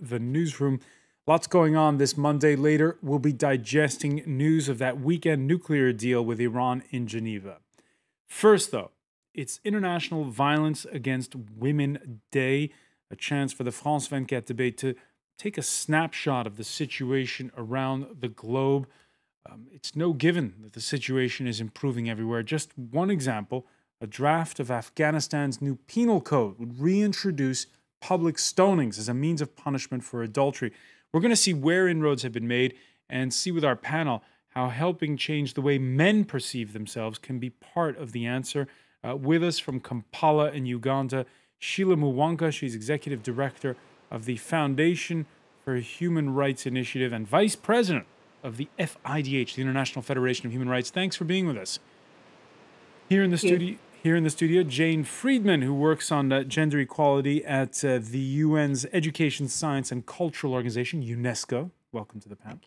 the newsroom. Lots going on this Monday. Later, we'll be digesting news of that weekend nuclear deal with Iran in Geneva. First, though, it's International Violence Against Women Day, a chance for the France 24 debate to take a snapshot of the situation around the globe. It's no given that the situation is improving everywhere. Just one example, a draft of Afghanistan's new penal code would reintroduce public stonings as a means of punishment for adultery. We're going to see where inroads have been made and see with our panel how helping change the way men perceive themselves can be part of the answer. With us from Kampala in Uganda, Sheila Muwanga. She's Executive Director of the Foundation for Human Rights Initiative and Vice President of the FIDH, the International Federation of Human Rights. Thanks for being with us. Here in the studio, Jane Freedman, who works on gender equality at the UN's Education, Science and Cultural Organization, UNESCO. Welcome to the panel.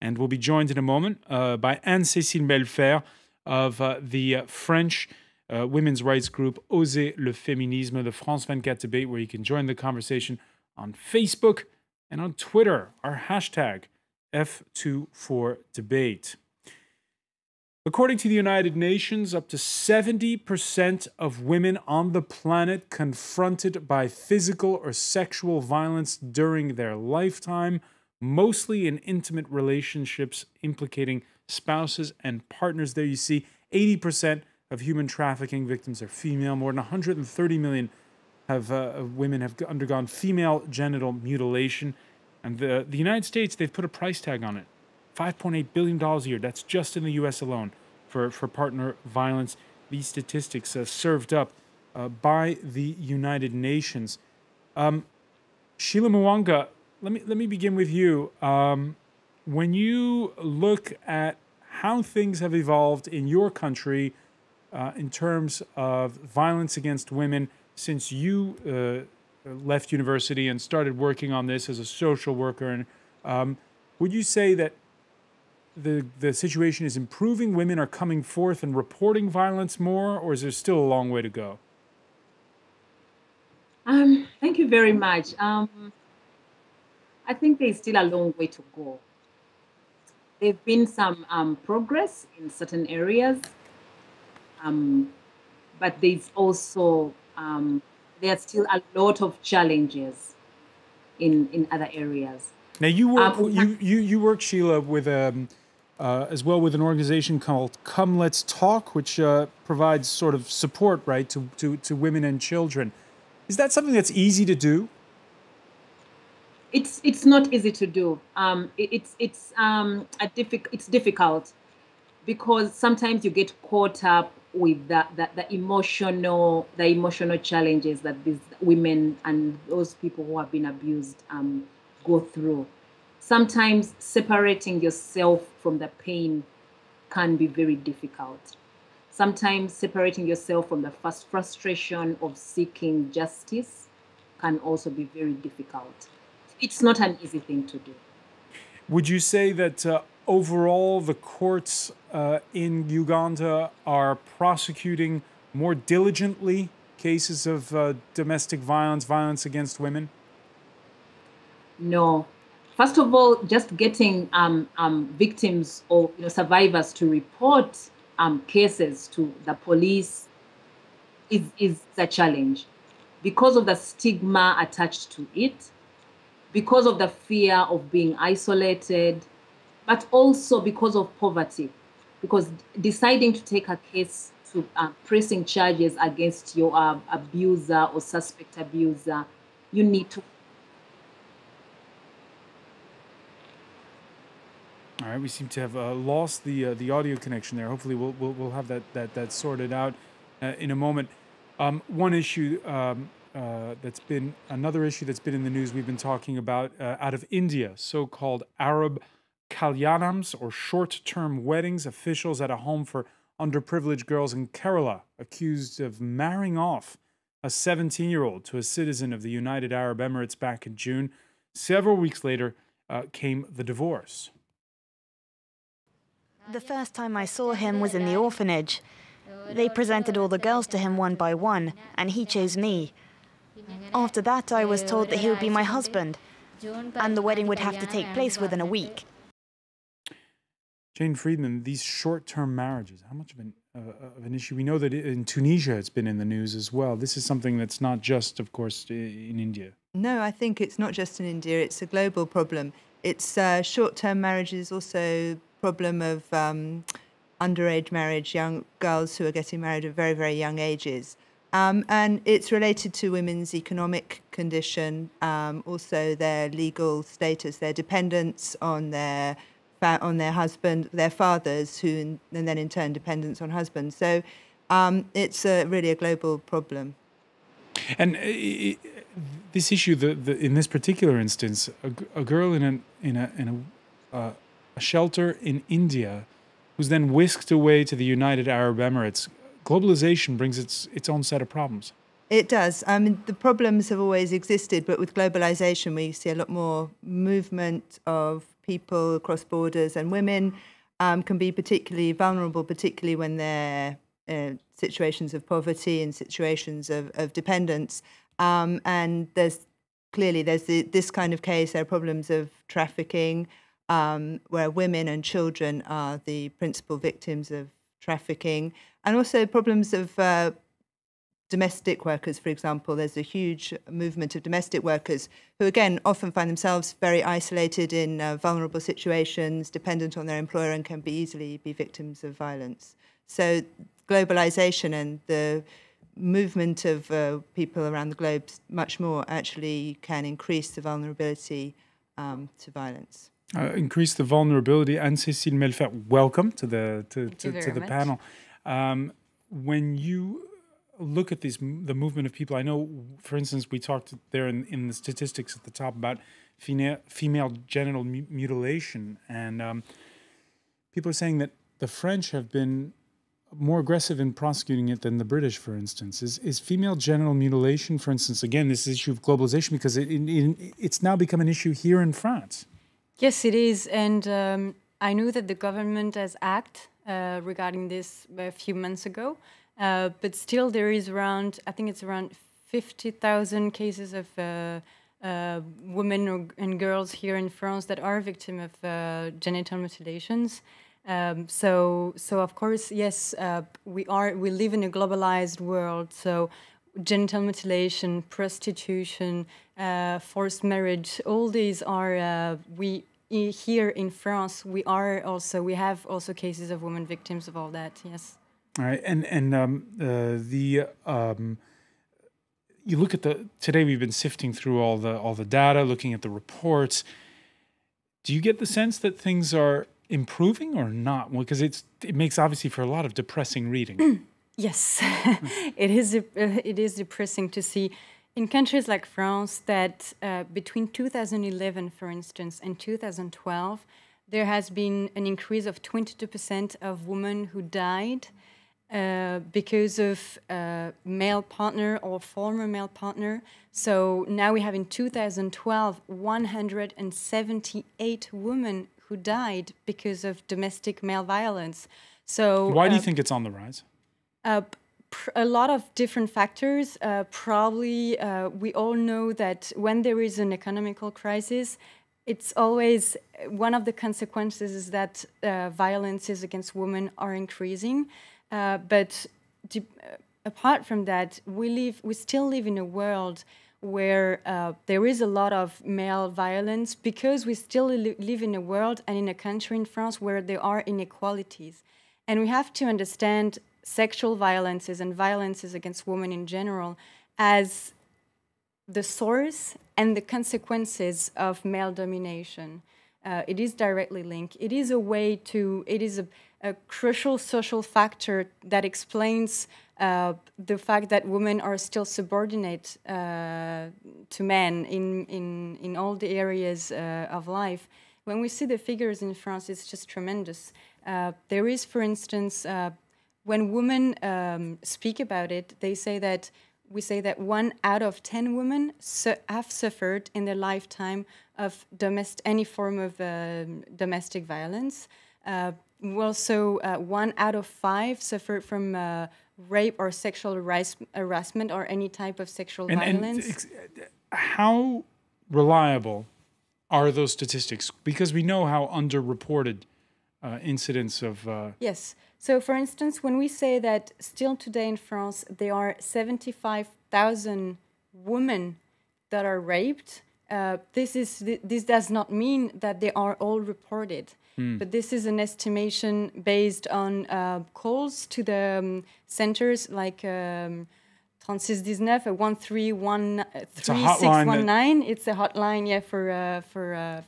And we'll be joined in a moment by Anne-Cécile Mailfert of the French women's rights group Osez le Féminisme, the France 24 debate, where you can join the conversation on Facebook and on Twitter, our hashtag F24Debate. According to the United Nations, up to 70% of women on the planet confronted by physical or sexual violence during their lifetime, mostly in intimate relationships implicating spouses and partners. There you see 80% of human trafficking victims are female. More than 130 million women have undergone female genital mutilation. And the United States, they've put a price tag on it. $5.8 billion a year. That's just in the U.S. alone for partner violence. These statistics served up by the United Nations. Sheila Muwanga, let me begin with you. When you look at how things have evolved in your country in terms of violence against women since you left university and started working on this as a social worker, and would you say that the situation is improving? Women are coming forth and reporting violence more, or is there still a long way to go? Thank you very much. I think there's still a long way to go. There's been some progress in certain areas. But there's also, there are still a lot of challenges in other areas. Now you work, you work, Sheila, with, as well with an organization called Come Let's Talk, which provides sort of support, right, to women and children. Is that something that's easy to do? It's not easy to do. It's difficult because sometimes you get caught up with the emotional challenges that these women and those people who have been abused go through. Sometimes separating yourself from the pain can be very difficult. Sometimes separating yourself from the frustration of seeking justice can also be very difficult. It's not an easy thing to do. Would you say that overall the courts in Uganda are prosecuting more diligently cases of domestic violence, violence against women? No. First of all, just getting victims or survivors to report cases to the police is a challenge because of the stigma attached to it, because of the fear of being isolated, but also because of poverty. Because deciding to take a case to pressing charges against your abuser or suspect abuser, you need to. All right, we seem to have lost the audio connection there. Hopefully, we'll have that sorted out in a moment. One issue another issue that's been in the news. We've been talking about out of India, so-called Arab Kalyanams, or short-term weddings. Officials at a home for underprivileged girls in Kerala accused of marrying off a 17-year-old to a citizen of the United Arab Emirates back in June. Several weeks later came the divorce. The first time I saw him was in the orphanage. They presented all the girls to him one by one, and he chose me. After that, I was told that he would be my husband, and the wedding would have to take place within a week. Jane Freedman, these short-term marriages, how much of an issue? We know that in Tunisia it's been in the news as well. This is something that's not just, of course, in India. No, I think it's not just in India. It's a global problem. It's short-term marriages, also problem of underage marriage, young girls who are getting married at very, very young ages. And it's related to women's economic condition, also their legal status, their dependence on their husband, their fathers, who and then in turn dependence on husbands. So it's really a global problem. And this issue, in this particular instance, a girl in a shelter in India, who's then whisked away to the United Arab Emirates. Globalization brings its own set of problems. It does. I mean, the problems have always existed, but with globalization, we see a lot more movement of people across borders, and women can be particularly vulnerable, particularly when they're situations of poverty and situations of dependence. And there's this kind of case. There are problems of trafficking, where women and children are the principal victims of trafficking, and also problems of domestic workers, for example. There's a huge movement of domestic workers who, again, often find themselves very isolated in vulnerable situations, dependent on their employer, and can easily be victims of violence. So globalization and the movement of people around the globe much more actually can increase the vulnerability to violence. Increase the vulnerability. Anne-Cécile Mailfert, welcome to the panel. When you look at the movement of people, I know, for instance, we talked there in the statistics at the top about female genital mutilation, and people are saying that the French have been more aggressive in prosecuting it than the British, for instance. Is female genital mutilation, for instance, again, this issue of globalization, because it's now become an issue here in France? Yes, it is, and I knew that the government has acted regarding this a few months ago, but still there is around, I think it's around 50,000 cases of women and girls here in France that are victim of genital mutilations. So of course, yes, we live in a globalized world, so genital mutilation, prostitution, forced marriage, all these are, here in France, we have also cases of women victims of all that, yes. All right, and you look at today we've been sifting through all the data, looking at the reports. Do you get the sense that things are improving or not? Well, because it makes obviously for a lot of depressing reading. Yes, it is depressing to see in countries like France that between 2011, for instance, and 2012, there has been an increase of 22% of women who died because of male partner or former male partner. So now we have in 2012, 178 women who died because of domestic male violence. So why do you think it's on the rise? A lot of different factors. Probably we all know that when there is an economical crisis, it's always one of the consequences is that violences against women are increasing. But apart from that, we still live in a world where there is a lot of male violence, because we still live in a world and in a country in France where there are inequalities. And we have to understand sexual violences and violences against women in general as the source and the consequences of male domination. It is directly linked. It is a way to, it is a crucial social factor that explains the fact that women are still subordinate to men in all the areas of life. When we see the figures in France, it's just tremendous. There is, for instance, when women speak about it, we say that 1 out of 10 women have suffered in their lifetime of any form of domestic violence. Also, 1 out of 5 suffer from rape or sexual harassment or any type of sexual violence. How reliable are those statistics? Because we know how underreported incidents of... Yes. So, for instance, when we say that still today in France, there are 75,000 women that are raped, this does not mean that they are all reported. But this is an estimation based on calls to the centers like 3619 1313619. It's a hotline, yeah, for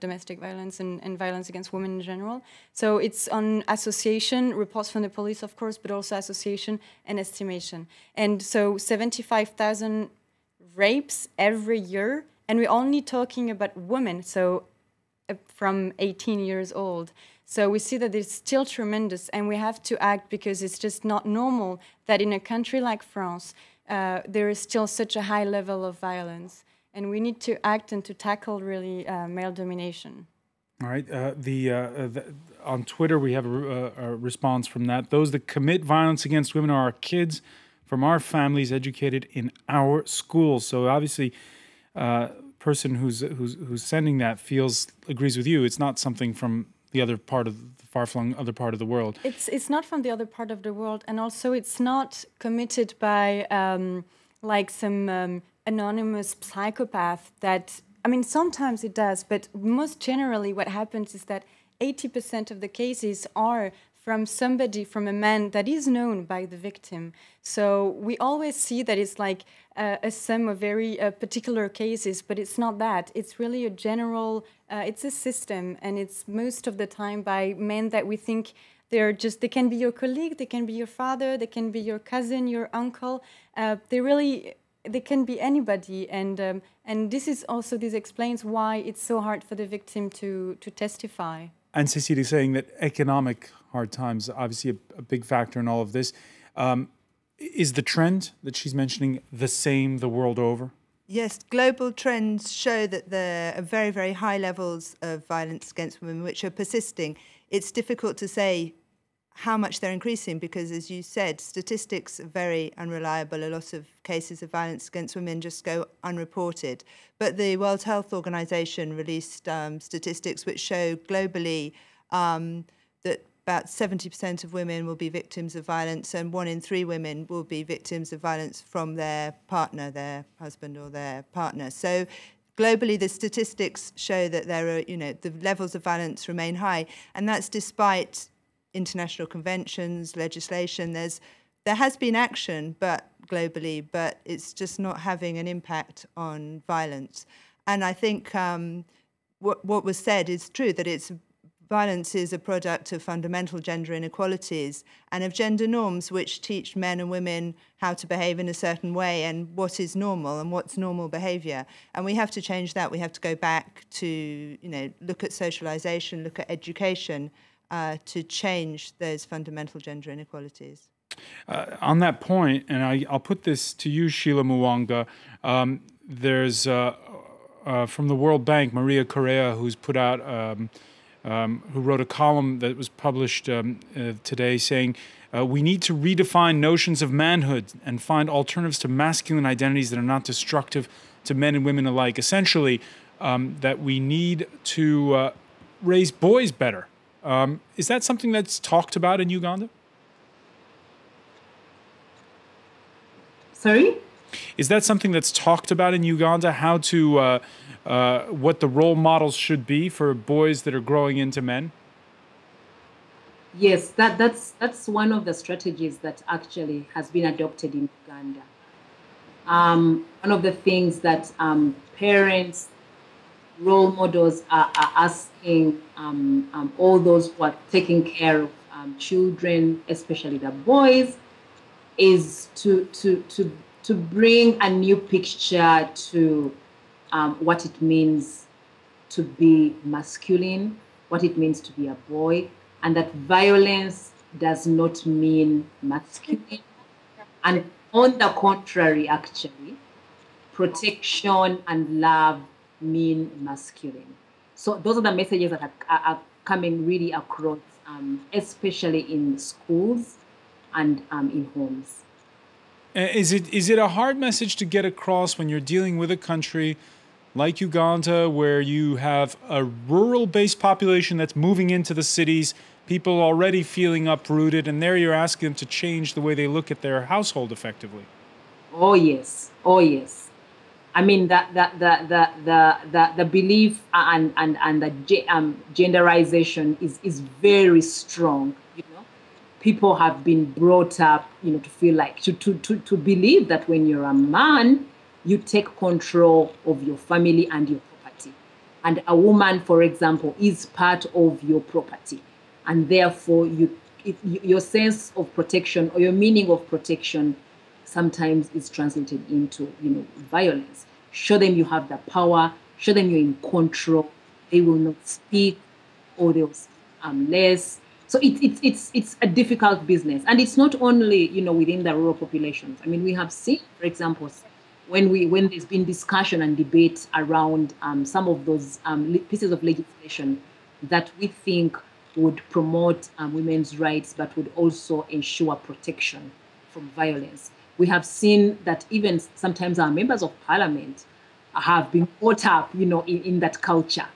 domestic violence and violence against women in general. So it's on association, reports from the police, of course, but also association and estimation. And so 75,000 rapes every year, and we're only talking about women. So from 18 years old. So we see that it's still tremendous, and we have to act, because it's just not normal that in a country like France, there is still such a high level of violence. And we need to act and to tackle really male domination. All right. On Twitter, we have a response from that. Those that commit violence against women are our kids from our families, educated in our schools. So obviously... person who's sending that agrees with you. It's not something from the other part of the far-flung other part of the world. It's not from the other part of the world, and also it's not committed by like some anonymous psychopath. That, I mean, sometimes it does, but most generally, what happens is that 80% of the cases are from somebody, from a man that is known by the victim. So we always see that it's like a sum of very particular cases, but it's not that. It's really a general, it's a system, and it's most of the time by men that we think they're just, they can be your colleague, they can be your father, they can be your cousin, your uncle. They can be anybody, and this is also, this explains why it's so hard for the victim to testify. And Anne-Cécile is saying that economic hard times, obviously a big factor in all of this. Is the trend that she's mentioning the same the world over? Yes, global trends show that there are very, very high levels of violence against women, which are persisting. It's difficult to say how much they're increasing because, as you said, statistics are very unreliable. A lot of cases of violence against women just go unreported. But the World Health Organization released statistics which show globally that about 70% of women will be victims of violence, and 1 in 3 women will be victims of violence from their partner, their husband or their partner. So globally, the statistics show that there are, you know, the levels of violence remain high, and that's despite international conventions, legislation. There has been action, but globally, but it's just not having an impact on violence. And I think what was said is true, that it's violence is a product of fundamental gender inequalities and of gender norms which teach men and women how to behave in a certain way and what is normal and what's normal behaviour. And we have to change that. We have to go back to, you know, look at socialisation, look at education to change those fundamental gender inequalities. On that point, and I'll put this to you, Sheila Muwanga, there's from the World Bank, Maria Correa, who's put out... who wrote a column that was published today saying, we need to redefine notions of manhood and find alternatives to masculine identities that are not destructive to men and women alike. Essentially, that we need to raise boys better. Is that something that's talked about in Uganda? Sorry? Is that something that's talked about in Uganda, how to... what the role models should be for boys that are growing into men? Yes, that's one of the strategies that actually has been adopted in Uganda. One of the things that parents, role models are asking all those who are taking care of children, especially the boys, is to bring a new picture to what it means to be masculine, what it means to be a boy, and that violence does not mean masculine. And on the contrary, actually, protection and love mean masculine. So those are the messages that are coming really across, especially in schools and in homes. Is it a hard message to get across when you're dealing with a country like Uganda, where you have a rural-based population that's moving into the cities, people already feeling uprooted, and there you're asking them to change the way they look at their household effectively. Oh, yes. Oh, yes. I mean, the belief and the genderization is very strong. You know, people have been brought up, you know, to feel like, to believe that when you're a man, you take control of your family and your property. And a woman, for example, is part of your property. And therefore, your sense of protection or your meaning of protection sometimes is translated into, you know, violence. Show them you have the power. Show them you're in control. They will not speak, or they'll speak less. So it's a difficult business. And it's not only, you know, within the rural populations. I mean, we have seen, for example, when there's been discussion and debate around some of those pieces of legislation that we think would promote women's rights but would also ensure protection from violence. We have seen that even sometimes our members of parliament have been caught up, you know, in that culture,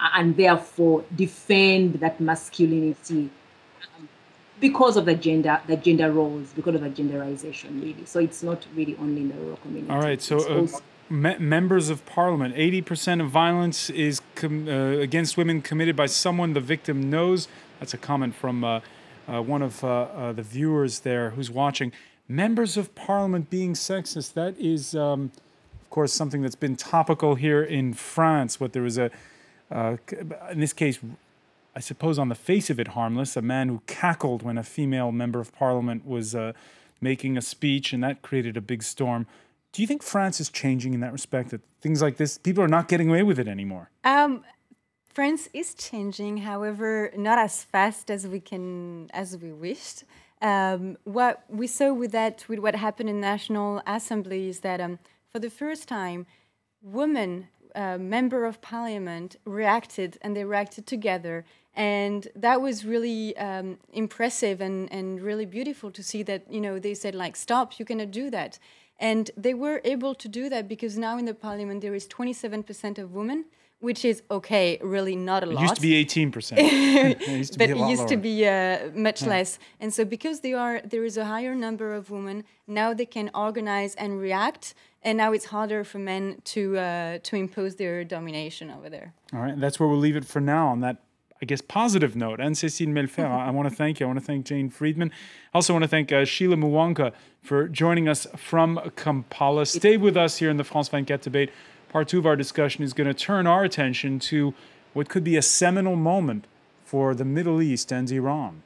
and therefore defend that masculinity because of the gender roles, because of the genderization, really. So it's not really only in the rural community. All right, so members of parliament, 80% of violence is against women committed by someone the victim knows. That's a comment from one of the viewers there who's watching. Members of parliament being sexist, that is, of course, something that's been topical here in France. What there was a, in this case, I suppose on the face of it harmless, a man who cackled when a female member of parliament was making a speech, and that created a big storm. Do you think France is changing in that respect, that things like this, people are not getting away with it anymore? France is changing, however, not as fast as we wished. What we saw with what happened in National Assembly is that for the first time, women, member of parliament, reacted, and they reacted together. And that was really impressive and really beautiful to see that, you know, they said, like, stop, you cannot do that. And they were able to do that because now in the parliament there is 27% of women, which is, okay, really not a lot. It used to be 18%. But it used to be much less. And so because there is a higher number of women, now they can organize and react, and now it's harder for men to impose their domination over there. All right, and that's where we'll leave it for now on that, I guess, positive note. Anne-Cécile Mailfert, I want to thank you. I want to thank Jane Freedman. I also want to thank Sheila Muwanga for joining us from Kampala. Stay with us here in the France 24 debate. Part two of our discussion is going to turn our attention to what could be a seminal moment for the Middle East and Iran.